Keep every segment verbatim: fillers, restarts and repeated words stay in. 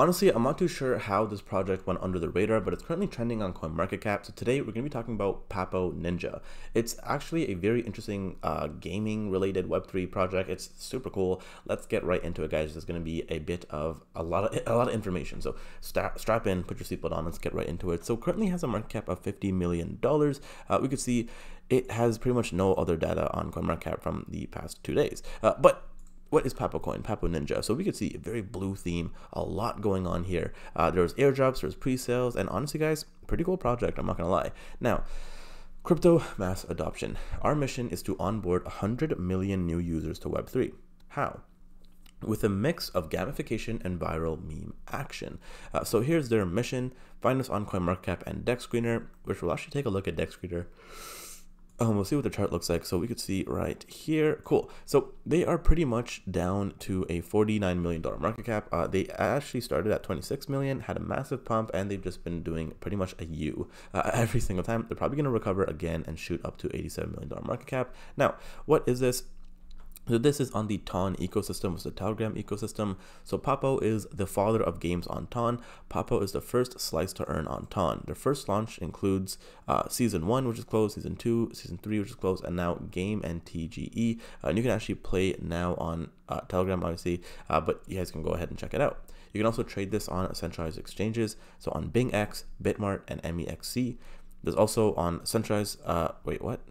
Honestly, I'm not too sure how this project went under the radar, but it's currently trending on CoinMarketCap. So today we're going to be talking about Papo Ninja. It's actually a very interesting uh, gaming-related web three project. It's super cool. Let's get right into it, guys. There's going to be a bit of a lot of a lot of information. So st strap in, put your seatbelt on, let's get right into it. So currently has a market cap of fifty million dollars. Uh, we could see it has pretty much no other data on CoinMarketCap from the past two days, uh, but what is PapoCoin, Papo Ninja? So we could see a very blue theme, a lot going on here. Uh, there was airdrops, there was pre-sales, and honestly, guys, pretty cool project, I'm not gonna lie. Now, crypto mass adoption. Our mission is to onboard one hundred million new users to web three. How? With a mix of gamification and viral meme action. Uh, so here's their mission. Find us on CoinMarketCap and DexScreener, which we'll actually take a look at DexScreener. Um, we'll see what the chart looks like. So we could see right here. Cool. So they are pretty much down to a forty-nine million dollar market cap. Uh, they actually started at twenty-six million, had a massive pump, and they've just been doing pretty much a U uh, every single time. They're probably going to recover again and shoot up to eighty-seven million dollar market cap. Now, what is this? So this is on the Ton ecosystem, it's the Telegram ecosystem. So Papo is the father of games on Ton. Papo is the first slice to earn on Ton. Their first launch includes uh, season one, which is closed, season two, season three, which is closed, and now game and T G E. Uh, and you can actually play now on uh, Telegram, obviously, uh, but you guys can go ahead and check it out. You can also trade this on centralized exchanges, so on Bing X, Bitmart, and M E X C. There's also on centralized, uh, wait, what?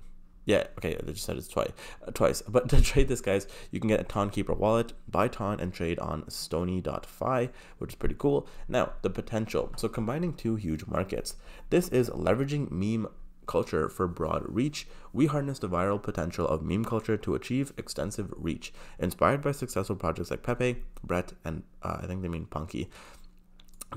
Yeah, okay, I just said it's twice, uh, twice. But to trade this, guys, you can get a Ton Keeper wallet, buy Ton, and trade on stony dot F I, which is pretty cool. Now, the potential. So combining two huge markets. This is leveraging meme culture for broad reach. We harness the viral potential of meme culture to achieve extensive reach. Inspired by successful projects like Pepe, Brett, and uh, I think they mean Ponke.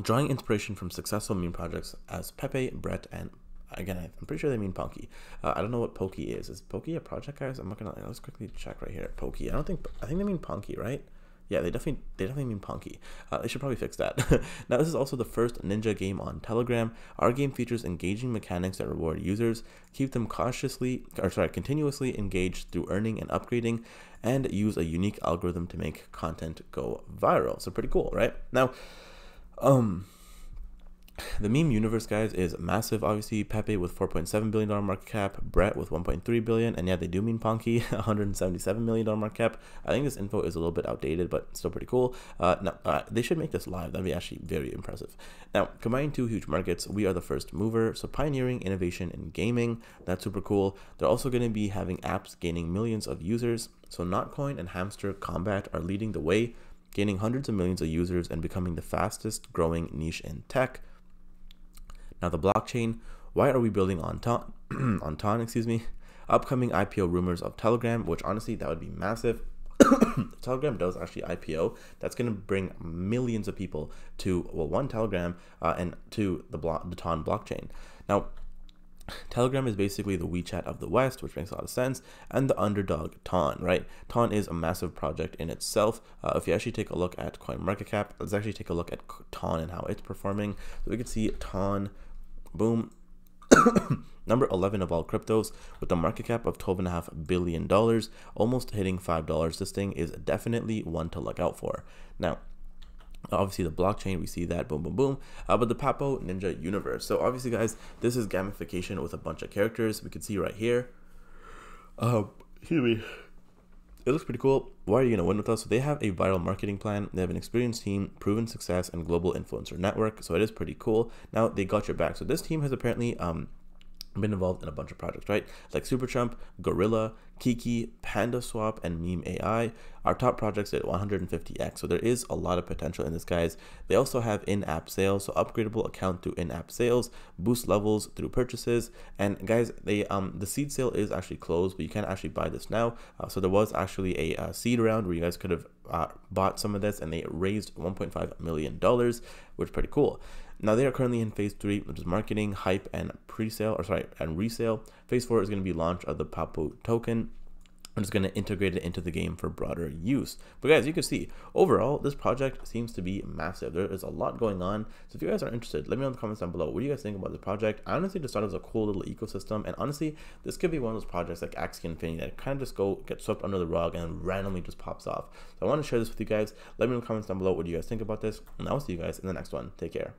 Drawing inspiration from successful meme projects as Pepe, Brett, and Again, I'm pretty sure they mean Ponke. Uh, I don't know what Ponke is. Is Ponke a project, guys? I'm not gonna. Let's quickly check right here. Ponke. I don't think. I think they mean Ponke, right? Yeah, they definitely. They definitely mean Ponke. Uh, they should probably fix that. Now, this is also the first Ninja game on Telegram. Our game features engaging mechanics that reward users, keep them cautiously, or sorry, continuously engaged through earning and upgrading, and use a unique algorithm to make content go viral. So pretty cool, right? Now, um. the meme universe, guys, is massive. Obviously, Pepe with four point seven billion dollar market cap, Brett with one point three billion dollars, and yeah, they do mean Ponke, one hundred seventy-seven million dollar market cap. I think this info is a little bit outdated, but still pretty cool. Uh, now, uh, they should make this live. That'd be actually very impressive. Now, combining two huge markets, we are the first mover, so pioneering innovation in gaming. That's super cool. They're also going to be having apps gaining millions of users. So Notcoin and Hamster Combat are leading the way, gaining hundreds of millions of users and becoming the fastest growing niche in tech. Now, the blockchain. Why are we building on Ton? on Ton, excuse me. Upcoming I P O rumors of Telegram, which honestly, that would be massive. Telegram does actually I P O. That's going to bring millions of people to, well, one, Telegram, uh, and to the, blo the Ton blockchain. Now, Telegram is basically the WeChat of the West, which makes a lot of sense, and the underdog Ton, right? Ton is a massive project in itself. Uh, if you actually take a look at CoinMarketCap, let's actually take a look at Ton and how it's performing. So we can see Ton. Boom. Number eleven of all cryptos with a market cap of twelve point five billion dollars, almost hitting five dollars. This thing is definitely one to look out for. Now, obviously the blockchain, we see that, boom, boom, boom, uh, but the Papo Ninja universe. So obviously, guys, this is gamification with a bunch of characters. We can see right here. Uh, excuse me. It looks pretty cool. Why are you going to win with us? So they have a viral marketing plan. They have an experienced team, proven success, and global influencer network. So it is pretty cool. Now, they got your back. So this team has apparently um, been involved in a bunch of projects, right? Like Super Trump, Gorilla, Kiki, Panda Swap, and Meme A I. Our top projects at one hundred fifty X. So there is a lot of potential in this, guys. They also have in-app sales. So upgradable account through in-app sales, boost levels through purchases. And guys, they um the seed sale is actually closed, but you can actually buy this now. Uh, so there was actually a uh, seed round where you guys could have uh, bought some of this, and they raised one point five million dollars, which is pretty cool. Now they are currently in phase three, which is marketing, hype, and pre-sale, or sorry, and resale. Phase four is going to be launch of the Papo token. I'm just going to integrate it into the game for broader use. But guys, you can see overall this project seems to be massive. There is a lot going on. So if you guys are interested, let me know in the comments down below. What do you guys think about the project? I honestly just thought it was a cool little ecosystem, and honestly this could be one of those projects like Axie Infinity that kind of just go get swept under the rug and randomly just pops off. So I want to share this with you guys. Let me know in the comments down below what do you guys think about this, and I'll see you guys in the next one. Take care.